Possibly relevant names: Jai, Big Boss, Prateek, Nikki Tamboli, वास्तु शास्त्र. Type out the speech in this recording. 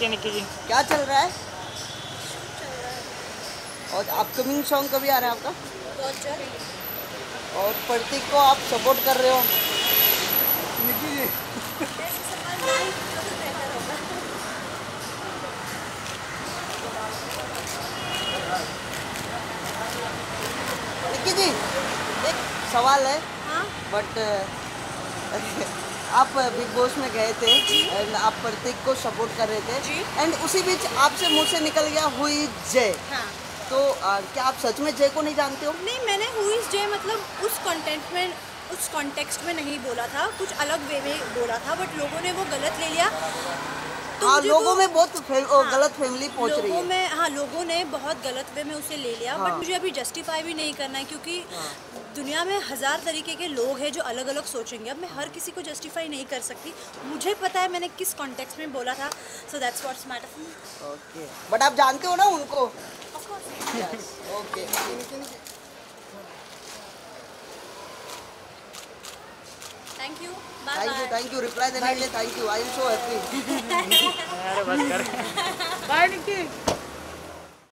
सकती है निक्की जी? क्या चल रहा है? और अपकमिंग सॉन्ग कभी आ रहा है आपका? और प्रतीक को आप सपोर्ट कर रहे हो निक्की जी? निक्की जी एक सवाल है बट आप बिग बॉस में गए थे एंड आप प्रतीक को सपोर्ट कर रहे थे एंड उसी बीच आपसे मुँह से निकल गया हुई जय। तो क्या आप सच में जय को नहीं जानते हो? नहीं, मैंने हुई जय मतलब उस कॉन्टेक्स्ट में नहीं बोला था, कुछ अलग वे में बोला था बट लोगों ने वो गलत ले लिया। तो हाँ, लोगों में बहुत गलत फैमिली पहुंच रही है। में हाँ लोगों ने बहुत गलत वे में उसे ले लिया बट मुझे अभी जस्टिफाई भी नहीं करना है क्योंकि दुनिया में 1000 तरीके के लोग हैं जो अलग अलग सोचेंगे। अब मैं हर किसी को जस्टिफाई नहीं कर सकती। मुझे पता है मैंने किस कॉन्टेक्स्ट में बोला था। So that's what's matter. Okay but आप जानते हो ना उनको? Of course. Okay thank you. Thank you reply देने के लिए। Thank you. I am so happy. अरे बस कर बाय निक्की।